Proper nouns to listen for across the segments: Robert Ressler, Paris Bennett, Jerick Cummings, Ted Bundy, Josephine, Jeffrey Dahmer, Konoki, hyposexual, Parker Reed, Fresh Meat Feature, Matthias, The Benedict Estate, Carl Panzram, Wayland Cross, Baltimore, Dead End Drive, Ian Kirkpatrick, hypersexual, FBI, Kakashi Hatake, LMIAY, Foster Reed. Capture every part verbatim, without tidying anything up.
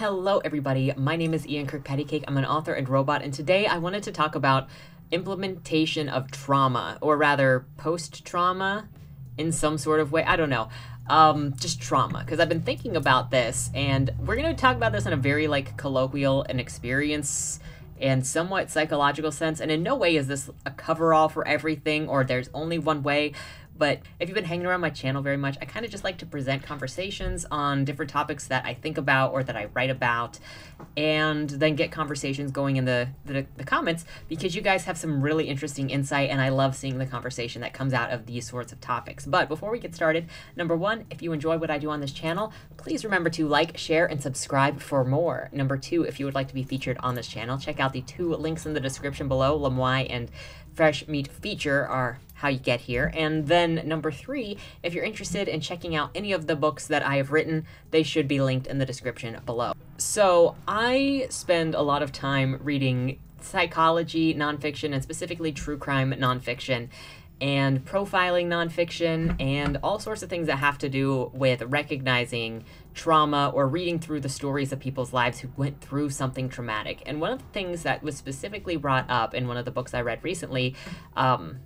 Hello everybody, my name is Ian Kirkpatrick. I'm an author and robot, and today I wanted to talk about implementation of trauma, or rather post-trauma in some sort of way. I don't know, um, just trauma, because I've been thinking about this, and we're going to talk about this in a very like colloquial and experience and somewhat psychological sense, and in no way is this a cover-all for everything or there's only one way. But if you've been hanging around my channel very much, I kind of just like to present conversations on different topics that I think about or that I write about, and then get conversations going in the, the, the comments, because you guys have some really interesting insight, and I love seeing the conversation that comes out of these sorts of topics. But before we get started, number one, if you enjoy what I do on this channel, please remember to like, share, and subscribe for more. Number two, if you would like to be featured on this channel, check out the two links in the description below. L M I A Y and Fresh Meat Feature are how you get here. And then number three, if you're interested in checking out any of the books that I have written, they should be linked in the description below. So I spend a lot of time reading psychology nonfiction, and specifically true crime nonfiction, and profiling nonfiction, and all sorts of things that have to do with recognizing trauma or reading through the stories of people's lives who went through something traumatic. And one of the things that was specifically brought up in one of the books I read recently, um,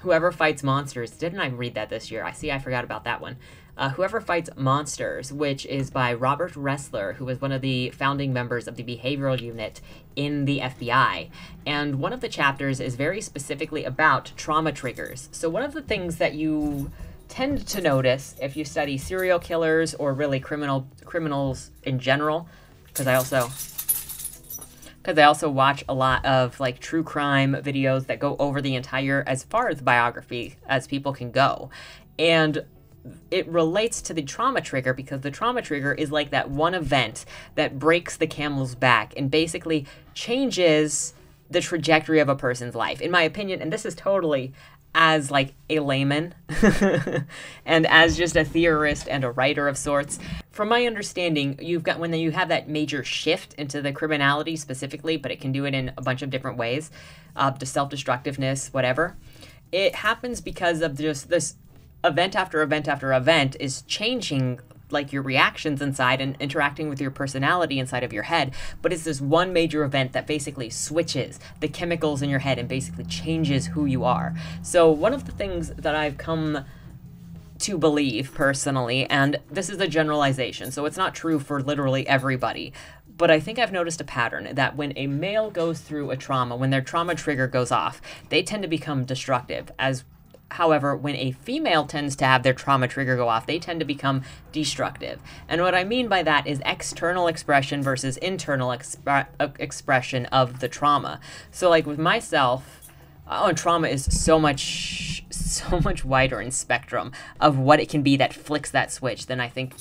Whoever Fights Monsters, didn't I read that this year? I see I forgot about that one. Uh, Whoever Fights Monsters, which is by Robert Ressler, who was one of the founding members of the behavioral unit in the F B I. And one of the chapters is very specifically about trauma triggers. So one of the things that you tend to notice if you study serial killers or really criminal criminals in general, because I also... because I also watch a lot of like true crime videos that go over the entire, as far as biography as people can go. And it relates to the trauma trigger, because the trauma trigger is like that one event that breaks the camel's back and basically changes the trajectory of a person's life, in my opinion. And this is totally as like a layman and as just a theorist and a writer of sorts. From my understanding, you've got, when you have that major shift into the criminality specifically, but it can do it in a bunch of different ways, uh, to self-destructiveness, whatever, it happens because of just this event after event after event is changing like your reactions inside and interacting with your personality inside of your head. But it's this one major event that basically switches the chemicals in your head and basically changes who you are. So one of the things that I've come to believe personally, and this is a generalization, so it's not true for literally everybody, but I think I've noticed a pattern that when a male goes through a trauma, when their trauma trigger goes off, they tend to become destructive. As However, when a female tends to have their trauma trigger go off, they tend to become destructive. And what I mean by that is external expression versus internal expre expression of the trauma. So like with myself, oh, and trauma is so much, so much wider in spectrum of what it can be that flicks that switch than I think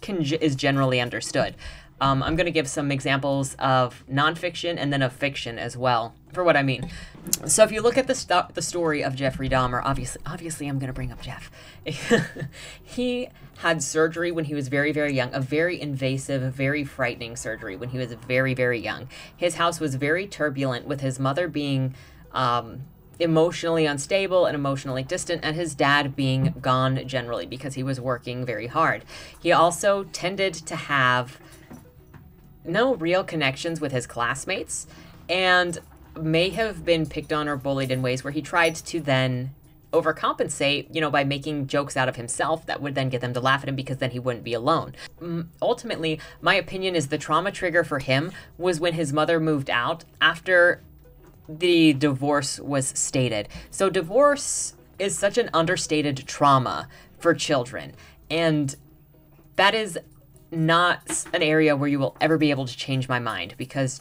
can, is generally understood. Um, I'm going to give some examples of nonfiction and then of fiction as well, for what I mean. So if you look at the, st the story of Jeffrey Dahmer, obviously, obviously I'm going to bring up Jeff. He had surgery when he was very, very young, a very invasive, very frightening surgery when he was very, very young. His house was very turbulent, with his mother being um, emotionally unstable and emotionally distant, and his dad being gone generally because he was working very hard. He also tended to have no real connections with his classmates, and may have been picked on or bullied in ways where he tried to then overcompensate, you know, by making jokes out of himself that would then get them to laugh at him, because then he wouldn't be alone. Mm, ultimately, my opinion is the trauma trigger for him was when his mother moved out after the divorce was stated. So divorce is such an understated trauma for children, and that is not an area where you will ever be able to change my mind, because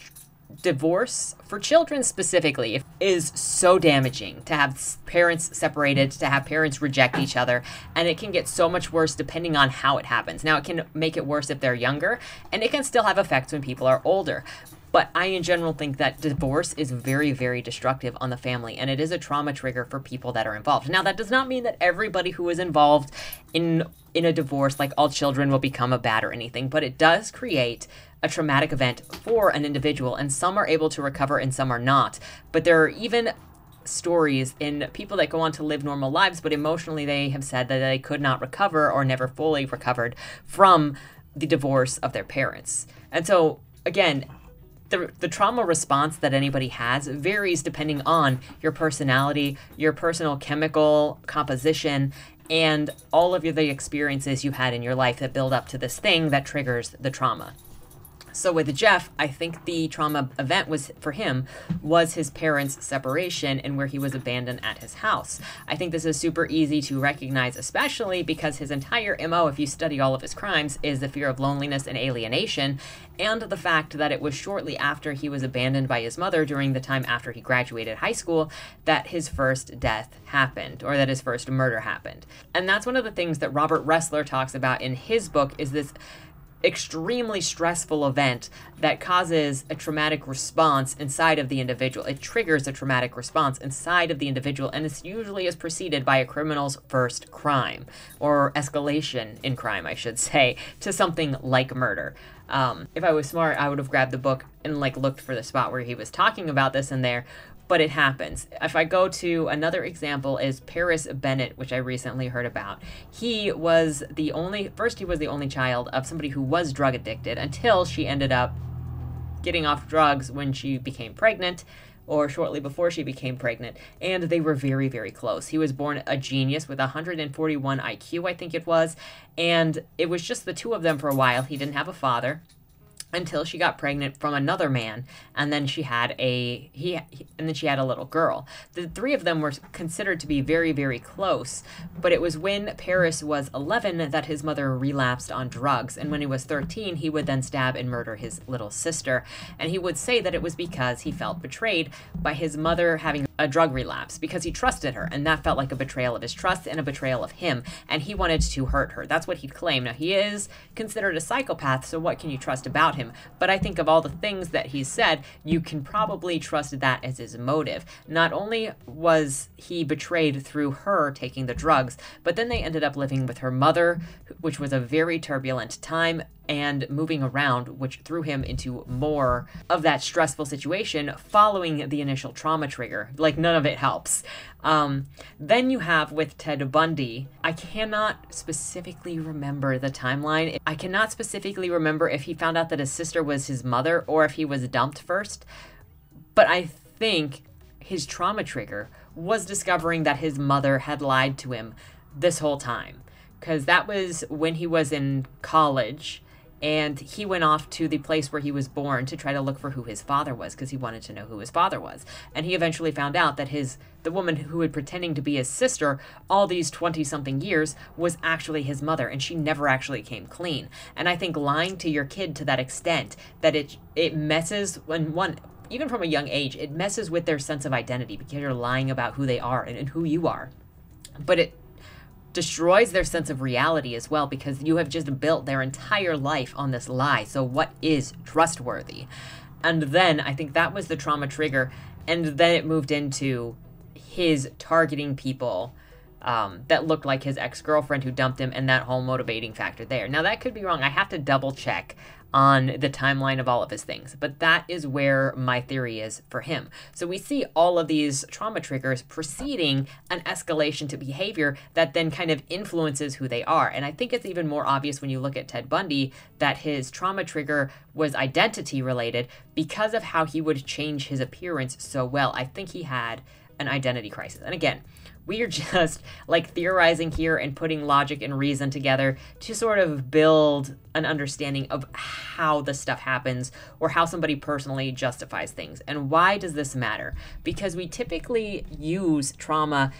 divorce for children specifically is so damaging. To have parents separated, to have parents reject each other, and it can get so much worse depending on how it happens. Now, it can make it worse if they're younger, and it can still have effects when people are older. But I, in general, think that divorce is very, very destructive on the family, and it is a trauma trigger for people that are involved. Now, that does not mean that everybody who is involved in in a divorce, like all children, will become a bad or anything, but it does create a traumatic event for an individual, and some are able to recover and some are not. But there are even stories in people that go on to live normal lives, but emotionally they have said that they could not recover or never fully recovered from the divorce of their parents. And so, again, the, the trauma response that anybody has varies depending on your personality, your personal chemical composition, and all of your, the experiences you had in your life that build up to this thing that triggers the trauma. So with Jeff, I think the trauma event was for him was his parents' separation and where he was abandoned at his house. I think this is super easy to recognize, especially because his entire M O, if you study all of his crimes, is the fear of loneliness and alienation, and the fact that it was shortly after he was abandoned by his mother during the time after he graduated high school that his first death happened, or that his first murder happened. And that's one of the things that Robert Ressler talks about in his book, is this extremely stressful event that causes a traumatic response inside of the individual. It triggers a traumatic response inside of the individual, and this usually is preceded by a criminal's first crime, or escalation in crime, I should say, to something like murder. Um, if I was smart, I would have grabbed the book and like looked for the spot where he was talking about this in there, but it happens. If I go to another example, is Paris Bennett, which I recently heard about. He was the only, first he was the only child of somebody who was drug addicted until she ended up getting off drugs when she became pregnant, or shortly before she became pregnant, and they were very, very close. He was born a genius with one hundred forty-one I Q, I think it was, and it was just the two of them for a while. He didn't have a father until she got pregnant from another man, and then she had a he and then she had a little girl. The three of them were considered to be very, very close, but it was when Paris was eleven that his mother relapsed on drugs, and when he was thirteen, he would then stab and murder his little sister, and he would say that it was because he felt betrayed by his mother having a drug relapse, because he trusted her, and that felt like a betrayal of his trust and a betrayal of him, and he wanted to hurt her. That's what he claimed. Now, he is considered a psychopath, so what can you trust about him? But I think of all the things that he said, you can probably trust that as his motive. Not only was he betrayed through her taking the drugs, but then they ended up living with her mother, which was a very turbulent time, and moving around, which threw him into more of that stressful situation following the initial trauma trigger. Like, none of it helps. Um, then you have with Ted Bundy, I cannot specifically remember the timeline. I cannot specifically remember if he found out that his sister was his mother or if he was dumped first, but I think his trauma trigger was discovering that his mother had lied to him this whole time, because that was when he was in college. And he went off to the place where he was born to try to look for who his father was, because he wanted to know who his father was. And he eventually found out that his the woman who had pretending to be his sister all these twenty-something years was actually his mother, and she never actually came clean. And I think lying to your kid to that extent, that it it messes when one, even from a young age, it messes with their sense of identity, because you're lying about who they are and, and who you are. But it destroys their sense of reality as well, because you have just built their entire life on this lie. So what is trustworthy? And then I think that was the trauma trigger, and then it moved into his targeting people um, that looked like his ex-girlfriend who dumped him, and that whole motivating factor there. Now, that could be wrong. I have to double check on the timeline of all of his things, but that is where my theory is for him. So we see all of these trauma triggers preceding an escalation to behavior that then kind of influences who they are. And I think it's even more obvious when you look at Ted Bundy that his trauma trigger was identity related, because of how he would change his appearance so well. I think he had an identity crisis. And again, we are just like theorizing here and putting logic and reason together to sort of build an understanding of how this stuff happens, or how somebody personally justifies things. And why does this matter? Because we typically use trauma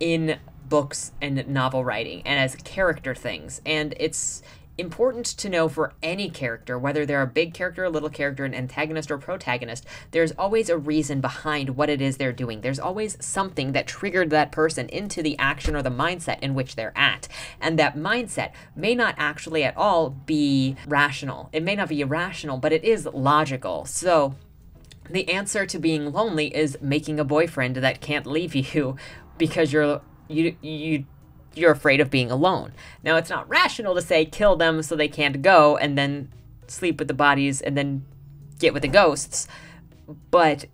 in books and novel writing and as character things. And it's important to know for any character, whether they're a big character, a little character, an antagonist or protagonist, there's always a reason behind what it is they're doing. There's always something that triggered that person into the action or the mindset in which they're at. And that mindset may not actually at all be rational. It may not be irrational, but it is logical. So the answer to being lonely is making a boyfriend that can't leave you because you're, you, you, you're afraid of being alone. Now, it's not rational to say kill them so they can't go, and then sleep with the bodies and then get with the ghosts. But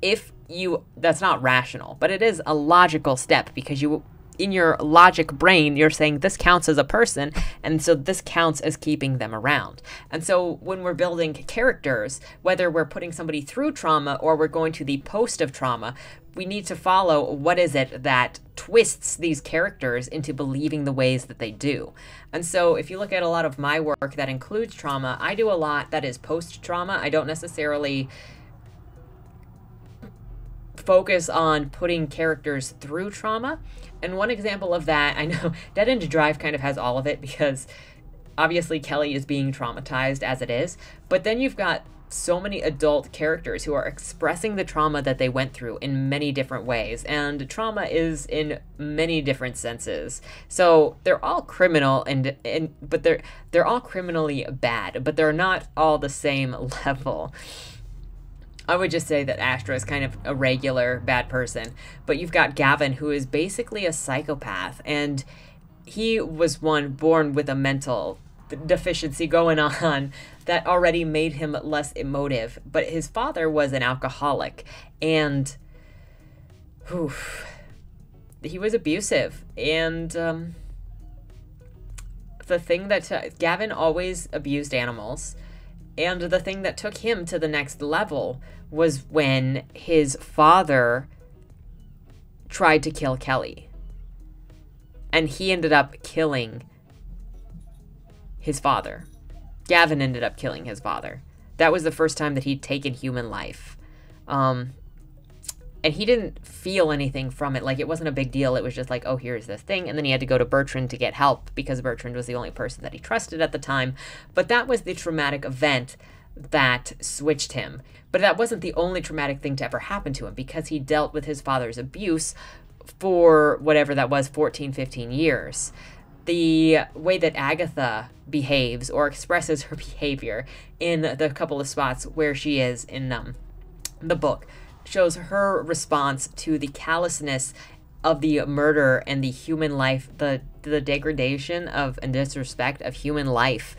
if you, that's not rational, but it is a logical step, because you in your logic brain, you're saying this counts as a person, and so this counts as keeping them around. And so when we're building characters, whether we're putting somebody through trauma or we're going to the post of trauma, we need to follow what is it that twists these characters into believing the ways that they do. And so if you look at a lot of my work that includes trauma, I do a lot that is post-trauma. I don't necessarily focus on putting characters through trauma. And one example of that, I know Dead End Drive kind of has all of it because obviously Kelly is being traumatized as it is, but then you've got so many adult characters who are expressing the trauma that they went through in many different ways, and trauma is in many different senses. So they're all criminal, and and but they're they're all criminally bad, but they're not all the same level. I would just say that Astra is kind of a regular bad person, but you've got Gavin, who is basically a psychopath, and he was one born with a mental deficiency going on that already made him less emotive, but his father was an alcoholic, and whew, he was abusive, and um, the thing that uh, Gavin always abused animals. And the thing that took him to the next level was when his father tried to kill Kelly. And he ended up killing his father. Gavin ended up killing his father. That was the first time that he'd taken human life. Um, and he didn't feel anything from it. Like, it wasn't a big deal. It was just like, oh, here's this thing. And then he had to go to Bertrand to get help because Bertrand was the only person that he trusted at the time. But that was the traumatic event that switched him. But that wasn't the only traumatic thing to ever happen to him, because he dealt with his father's abuse for whatever that was, fourteen, fifteen years. The way that Agatha behaves or expresses her behavior in the couple of spots where she is in um, the book shows her response to the callousness of the murder and the human life, the the degradation of and disrespect of human life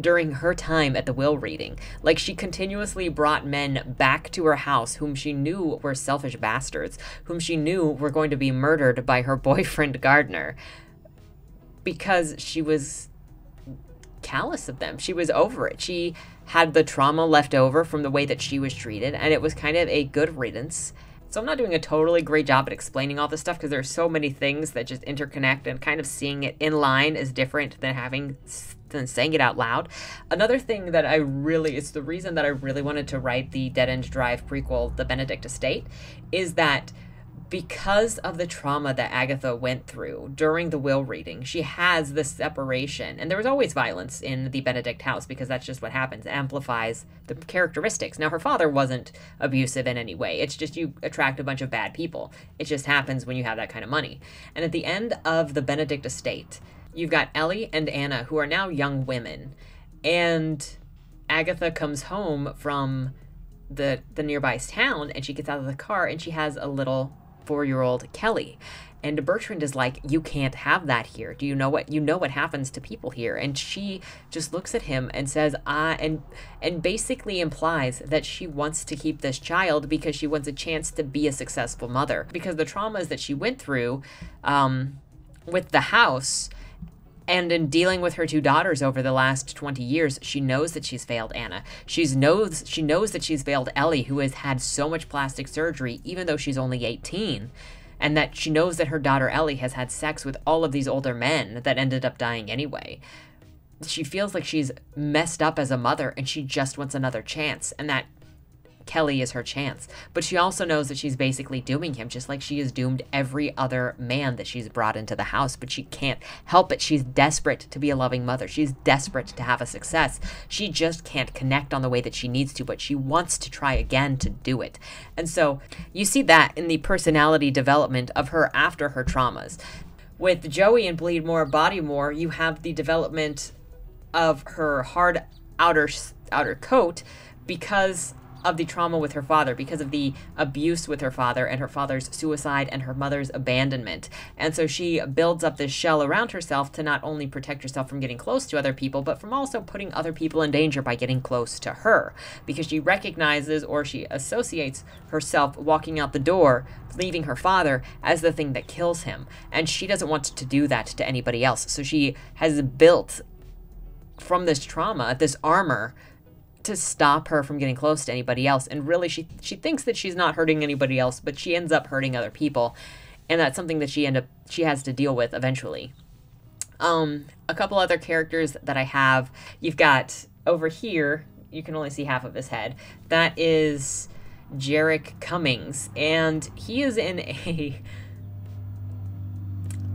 during her time at the will reading. Like, she continuously brought men back to her house whom she knew were selfish bastards, whom she knew were going to be murdered by her boyfriend Gardner, because she was callous of them. She was over it. She had the trauma left over from the way that she was treated, and it was kind of a good riddance. So I'm not doing a totally great job at explaining all this stuff because there are so many things that just interconnect, and kind of seeing it in line is different than having than saying it out loud. Another thing that I really, it's the reason that I really wanted to write the Dead End Drive prequel, The Benedict Estate, is that because of the trauma that Agatha went through during the will reading, she has this separation. And there was always violence in the Benedict house because that's just what happens. It amplifies the characteristics. Now, her father wasn't abusive in any way. It's just you attract a bunch of bad people. It just happens when you have that kind of money. And at the end of The Benedict Estate, you've got Ellie and Anna, who are now young women. And Agatha comes home from the, the nearby town, and she gets out of the car, and she has a little four-year-old Kelly, and Bertrand is like, you can't have that here. Do you know what you know what happens to people here? And she just looks at him and says, ah, and and basically implies that she wants to keep this child because she wants a chance to be a successful mother, because the traumas that she went through um with the house and in dealing with her two daughters over the last twenty years, she knows that she's failed Anna. She's knows, she knows that she's failed Ellie, who has had so much plastic surgery, even though she's only eighteen. And that she knows that her daughter Ellie has had sex with all of these older men that ended up dying anyway. She feels like she's messed up as a mother, and she just wants another chance. And that Kelly is her chance. But she also knows that she's basically dooming him, just like she has doomed every other man that she's brought into the house, but she can't help it. She's desperate to be a loving mother. She's desperate to have a success. She just can't connect on the way that she needs to, but she wants to try again to do it. And so you see that in the personality development of her after her traumas. With Joey in Bleed More, Body More, you have the development of her hard outer outer coat because of the trauma with her father, because of the abuse with her father and her father's suicide and her mother's abandonment. And so she builds up this shell around herself to not only protect herself from getting close to other people, but from also putting other people in danger by getting close to her, because she recognizes, or she associates herself walking out the door, leaving her father, as the thing that kills him. And she doesn't want to do that to anybody else. So she has built from this trauma, this armor, to stop her from getting close to anybody else. And really, she she thinks that she's not hurting anybody else, but she ends up hurting other people, and that's something that she end up she has to deal with eventually. Um, a couple other characters that I have, you've got over here, you can only see half of his head. That is Jerick Cummings, and he is in a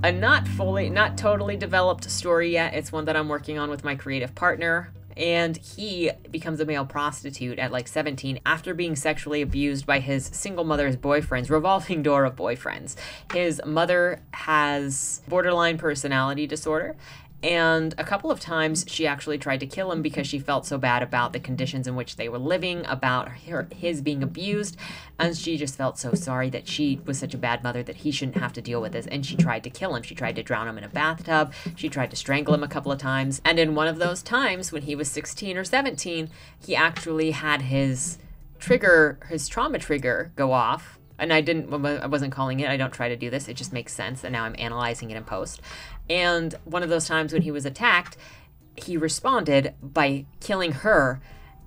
a not fully, not totally developed story yet. It's one that I'm working on with my creative partner. And he becomes a male prostitute at like seventeen after being sexually abused by his single mother's boyfriends, revolving door of boyfriends. His mother has borderline personality disorder, and a couple of times she actually tried to kill him because she felt so bad about the conditions in which they were living, about her, his being abused, and she just felt so sorry that she was such a bad mother that he shouldn't have to deal with this, and she tried to kill him. She tried to drown him in a bathtub. She tried to strangle him a couple of times, and in one of those times, when he was sixteen or seventeen, he actually had his trigger, his trauma trigger go off. And I didn't, I wasn't calling it, I don't try to do this, it just makes sense, and now I'm analyzing it in post. And one of those times when he was attacked, he responded by killing her,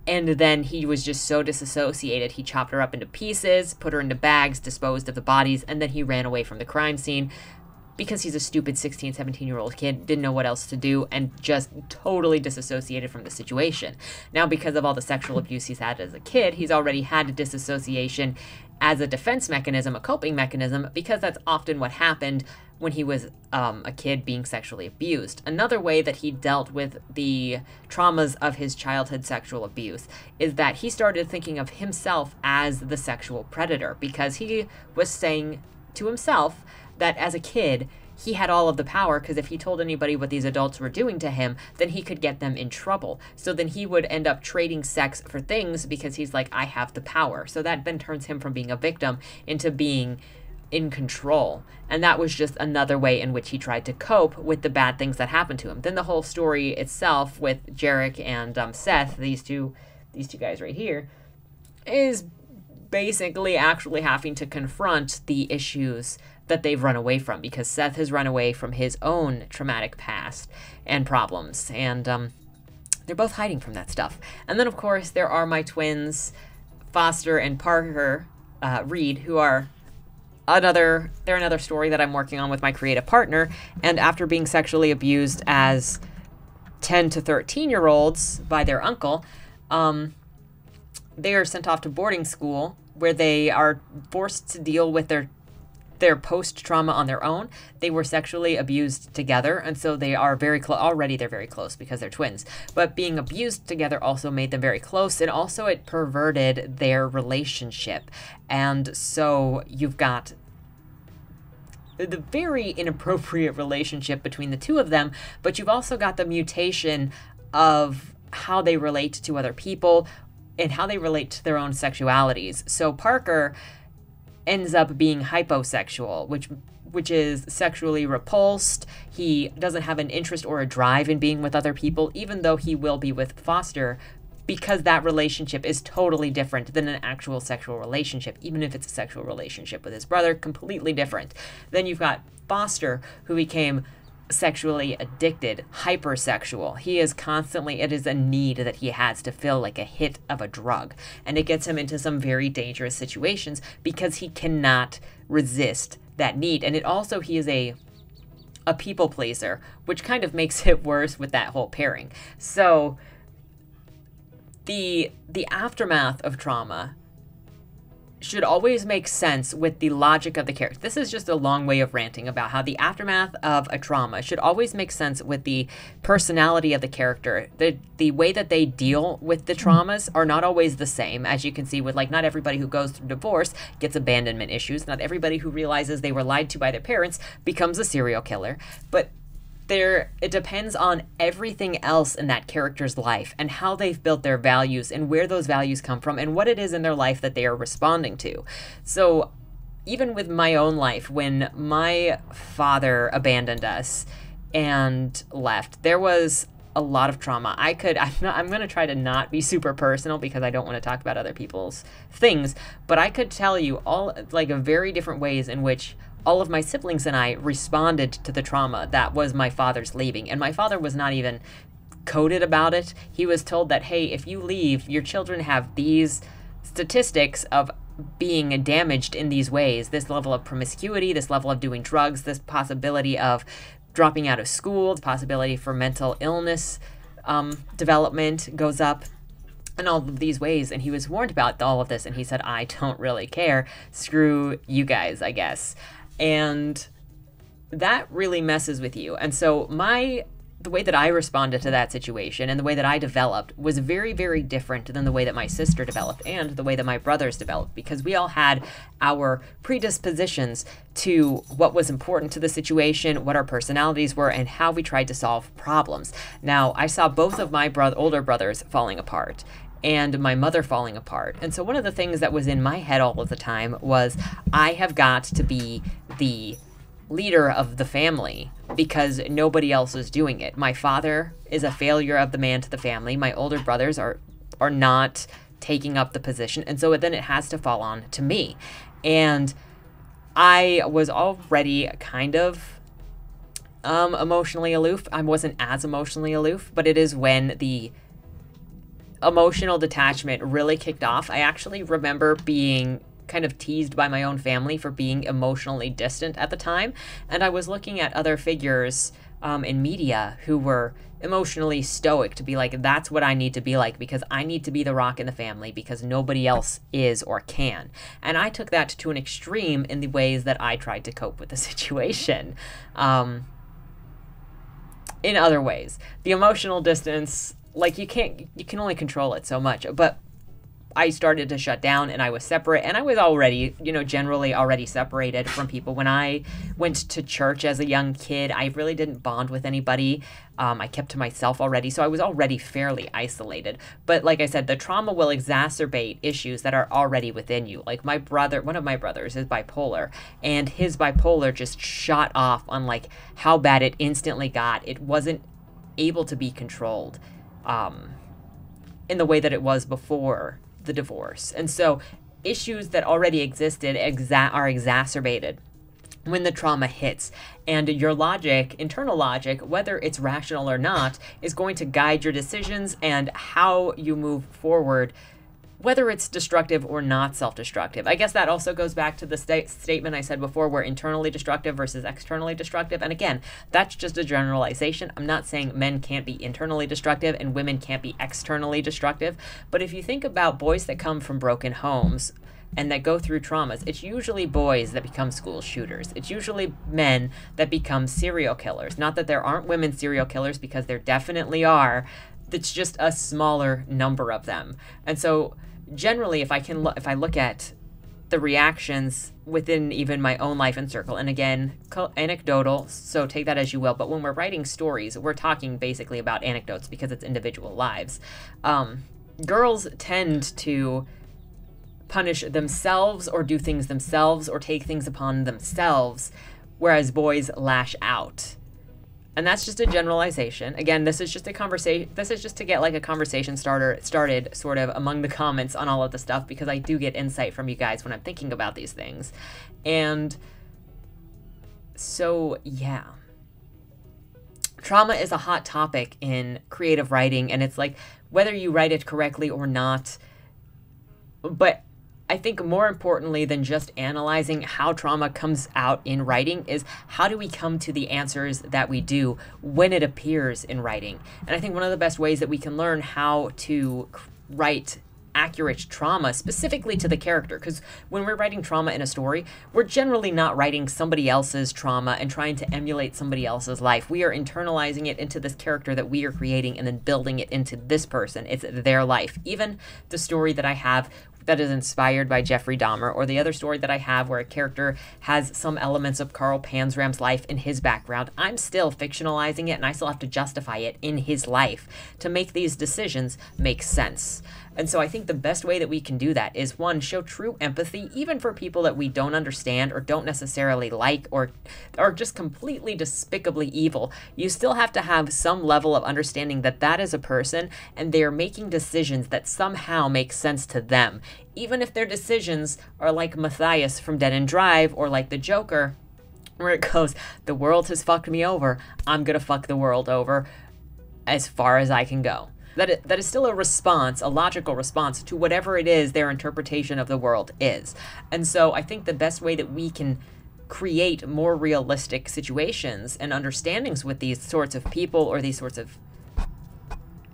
and then he was just so disassociated, he chopped her up into pieces, put her into bags, disposed of the bodies, and then he ran away from the crime scene, because he's a stupid sixteen, seventeen-year-old kid, didn't know what else to do, and just totally disassociated from the situation. Now, because of all the sexual abuse he's had as a kid, he's already had a disassociation as a defense mechanism, a coping mechanism, because that's often what happened when he was um, a kid being sexually abused. Another way that he dealt with the traumas of his childhood sexual abuse is that he started thinking of himself as the sexual predator, because he was saying to himself that as a kid, he had all of the power, because if he told anybody what these adults were doing to him, then he could get them in trouble. So then he would end up trading sex for things, because he's like, I have the power. So that then turns him from being a victim into being in control. And that was just another way in which he tried to cope with the bad things that happened to him. Then the whole story itself with Jerick and um, Seth, these two, these two guys right here, is basically actually having to confront the issues that they've run away from, because Seth has run away from his own traumatic past and problems, and um, they're both hiding from that stuff. And then, of course, there are my twins, Foster and Parker uh, Reed, who are another, they're another story that I'm working on with my creative partner, and after being sexually abused as ten to thirteen-year-olds by their uncle, um, they are sent off to boarding school, where they are forced to deal with their their post-trauma on their own. They were sexually abused together, and so they are very close. Already they're very close because they're twins, but being abused together also made them very close, and also it perverted their relationship. And so you've got the very inappropriate relationship between the two of them, but you've also got the mutation of how they relate to other people and how they relate to their own sexualities. So Parker ends up being hyposexual, which which is sexually repulsed. He doesn't have an interest or a drive in being with other people, even though he will be with Foster, because that relationship is totally different than an actual sexual relationship, even if it's a sexual relationship with his brother, completely different. Then you've got Foster, who became sexually addicted, hypersexual. He is constantly, it is a need that he has to fill, like a hit of a drug, and it gets him into some very dangerous situations because he cannot resist that need. And it also, he is a a people pleaser, which kind of makes it worse with that whole pairing. So the the aftermath of trauma should always make sense with the logic of the character. This is just a long way of ranting about how the aftermath of a trauma should always make sense with the personality of the character. The the way that they deal with the traumas are not always the same, as you can see with, like, not everybody who goes through divorce gets abandonment issues. Not everybody who realizes they were lied to by their parents becomes a serial killer. But there, it depends on everything else in that character's life and how they've built their values and where those values come from and what it is in their life that they are responding to. So even with my own life, when my father abandoned us and left, there was a lot of trauma. I could, I'm, not, I'm gonna try to not be super personal because I don't want to talk about other people's things, but I could tell you all, like, very different ways in which all of my siblings and I responded to the trauma that was my father's leaving. And my father was not even coded about it. He was told that, hey, if you leave, your children have these statistics of being damaged in these ways, this level of promiscuity, this level of doing drugs, this possibility of dropping out of school, the possibility for mental illness um, development goes up, in all of these ways. And he was warned about all of this, and he said, I don't really care. Screw you guys, I guess. And that really messes with you. And so my, the way that I responded to that situation and the way that I developed was very, very different than the way that my sister developed and the way that my brothers developed, because we all had our predispositions to what was important to the situation, what our personalities were, and how we tried to solve problems. Now, I saw both of my bro- older brothers falling apart and my mother falling apart. And so one of the things that was in my head all of the time was, I have got to be the leader of the family because nobody else is doing it. My father is a failure of the man to the family. My older brothers are are not taking up the position. And so then it has to fall on to me. And I was already kind of um, emotionally aloof. I wasn't as emotionally aloof, but it is when the emotional detachment really kicked off. I actually remember being kind of teased by my own family for being emotionally distant at the time. And I was looking at other figures um, in media who were emotionally stoic to be like, that's what I need to be like, because I need to be the rock in the family because nobody else is or can. And I took that to an extreme in the ways that I tried to cope with the situation. Um, in other ways, the emotional distance, like you can't, you can only control it so much, but I started to shut down and I was separate, and I was already, you know, generally already separated from people. When I went to church as a young kid, I really didn't bond with anybody. Um, I kept to myself already, so I was already fairly isolated. But like I said, the trauma will exacerbate issues that are already within you. Like my brother, one of my brothers is bipolar, and his bipolar just shot off on like how bad it instantly got. It wasn't able to be controlled um, in the way that it was before the divorce. And so issues that already existed exa- are exacerbated when the trauma hits, and your logic, internal logic, whether it's rational or not, is going to guide your decisions and how you move forward, whether it's destructive or not self-destructive. I guess that also goes back to the sta- statement I said before, where internally destructive versus externally destructive. And again, that's just a generalization. I'm not saying men can't be internally destructive and women can't be externally destructive. But if you think about boys that come from broken homes and that go through traumas, it's usually boys that become school shooters. It's usually men that become serial killers. Not that there aren't women serial killers, because there definitely are. It's just a smaller number of them. And so generally, if I can look, if I look at the reactions within even my own life and circle, and again, anecdotal, so take that as you will, but when we're writing stories, we're talking basically about anecdotes because it's individual lives. Um, girls tend to punish themselves or do things themselves or take things upon themselves, whereas boys lash out. And that's just a generalization. Again, this is just a conversation. This is just to get like a conversation starter started sort of among the comments on all of the stuff, because I do get insight from you guys when I'm thinking about these things. And so, yeah. Trauma is a hot topic in creative writing, and it's like whether you write it correctly or not. But I think more importantly than just analyzing how trauma comes out in writing is, how do we come to the answers that we do when it appears in writing? And I think one of the best ways that we can learn how to write accurate trauma specifically to the character, because when we're writing trauma in a story, we're generally not writing somebody else's trauma and trying to emulate somebody else's life. We are internalizing it into this character that we are creating and then building it into this person. It's their life. Even the story that I have that is inspired by Jeffrey Dahmer, or the other story that I have where a character has some elements of Carl Panzram's life in his background, I'm still fictionalizing it and I still have to justify it in his life to make these decisions make sense. And so I think the best way that we can do that is, one, show true empathy, even for people that we don't understand or don't necessarily like or are just completely despicably evil. You still have to have some level of understanding that that is a person and they are making decisions that somehow make sense to them. Even if their decisions are like Matthias from Dead End Drive or like the Joker, where it goes, the world has fucked me over, I'm gonna fuck the world over as far as I can go. That is, that is still a response, a logical response to whatever it is their interpretation of the world is. And so I think the best way that we can create more realistic situations and understandings with these sorts of people or these sorts of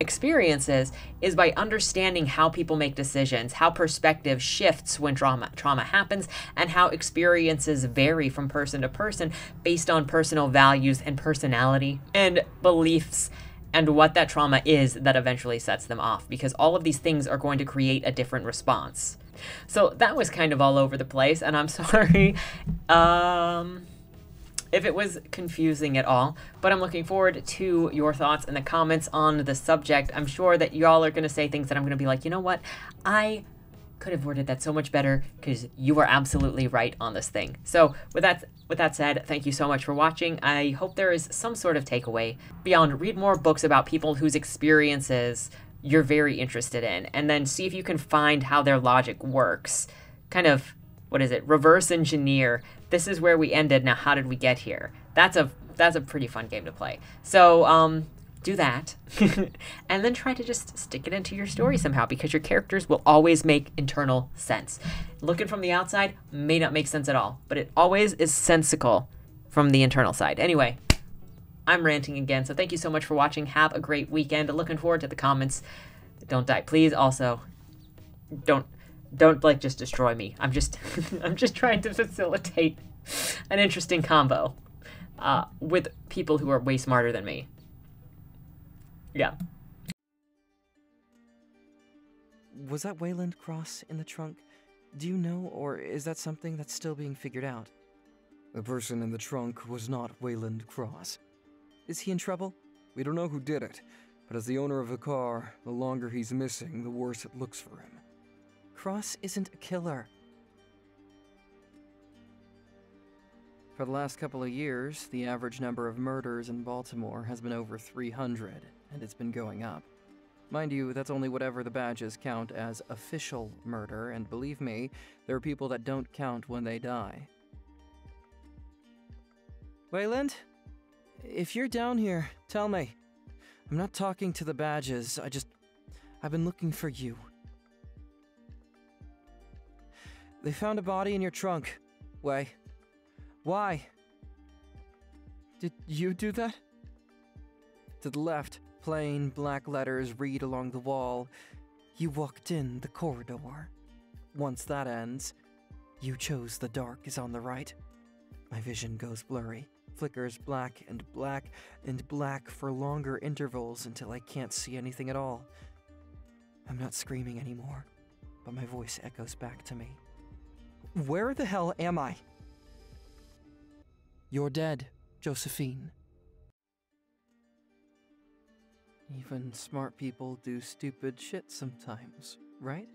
experiences is by understanding how people make decisions, how perspective shifts when trauma trauma happens, and how experiences vary from person to person based on personal values and personality and beliefs, and what that trauma is that eventually sets them off, because all of these things are going to create a different response. So that was kind of all over the place, and I'm sorry um, if it was confusing at all, but I'm looking forward to your thoughts in the comments on the subject. I'm sure that y'all are going to say things that I'm going to be like, you know what, I could have worded that so much better because you are absolutely right on this thing. So with that With that said, thank you so much for watching. I hope there is some sort of takeaway beyond read more books about people whose experiences you're very interested in, and then see if you can find how their logic works. Kind of, what is it? Reverse engineer. This is where we ended. Now, how did we get here? That's a that's a pretty fun game to play. So, um, do that. And then try to just stick it into your story somehow, because your characters will always make internal sense. Looking from the outside may not make sense at all, but it always is sensical from the internal side. Anyway, I'm ranting again, so thank you so much for watching. Have a great weekend. Looking forward to the comments. Don't die, please. Also, don't don't like just destroy me. I'm just I'm just trying to facilitate an interesting combo uh, with people who are way smarter than me. Yeah. Was that Wayland Cross in the trunk? Do you know, or is that something that's still being figured out? The person in the trunk was not Wayland Cross. Is he in trouble? We don't know who did it, but as the owner of the car, the longer he's missing, the worse it looks for him. Cross isn't a killer. For the last couple of years, the average number of murders in Baltimore has been over three hundred, and it's been going up. Mind you, that's only whatever the badges count as official murder, and believe me, there are people that don't count when they die. Wayland, if you're down here, tell me. I'm not talking to the badges, I just... I've been looking for you. They found a body in your trunk, Way. Why? Did you do that? To the left. Plain black letters read along the wall. You walked in the corridor. Once that ends, you chose the dark is on the right. My vision goes blurry, flickers black and black and black for longer intervals until I can't see anything at all. I'm not screaming anymore, but my voice echoes back to me. Where the hell am I? You're dead, Josephine. Even smart people do stupid shit sometimes, right?